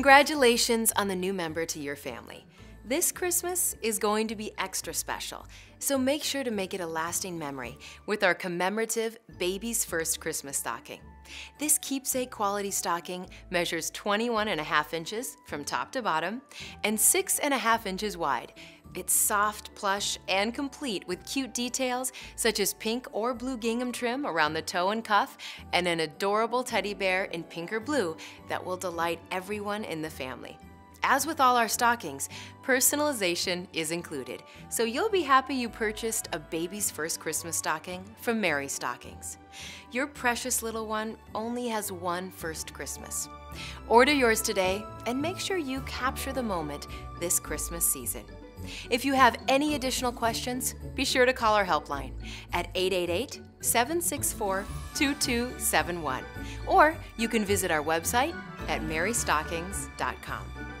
Congratulations on the new member to your family. This Christmas is going to be extra special, so make sure to make it a lasting memory with our commemorative Baby's First Christmas Stocking. This keepsake quality stocking measures 21.5 inches from top to bottom and 6.5 inches wide. It's soft, plush, and complete with cute details such as pink or blue gingham trim around the toe and cuff and an adorable teddy bear in pink or blue that will delight everyone in the family. As with all our stockings, personalization is included, so you'll be happy you purchased a Baby's First Christmas Stocking from MerryStockings. Your precious little one only has one first Christmas. Order yours today and make sure you capture the moment this Christmas season. If you have any additional questions, be sure to call our helpline at 888-764-2271, or you can visit our website at MerryStockings.com.